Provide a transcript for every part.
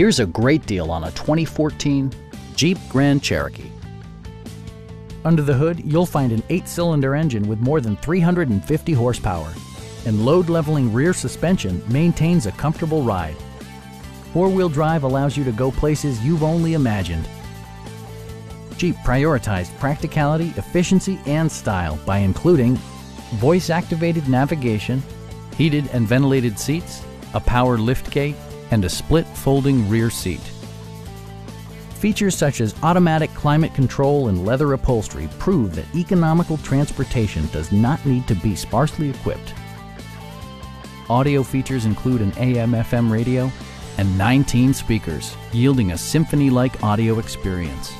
Here's a great deal on a 2014 Jeep Grand Cherokee. Under the hood, you'll find an 8-cylinder engine with more than 350 horsepower, and load-leveling rear suspension maintains a comfortable ride. Four-wheel drive allows you to go places you've only imagined. Jeep prioritized practicality, efficiency, and style by including voice-activated navigation, heated and ventilated seats, a power liftgate, and a split folding rear seat. Features such as automatic climate control and leather upholstery prove that economical transportation does not need to be sparsely equipped. Audio features include an AM/FM radio and 19 speakers, yielding a symphony-like audio experience.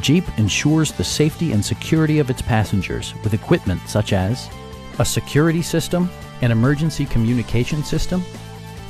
Jeep ensures the safety and security of its passengers with equipment such as a security system, an emergency communication system,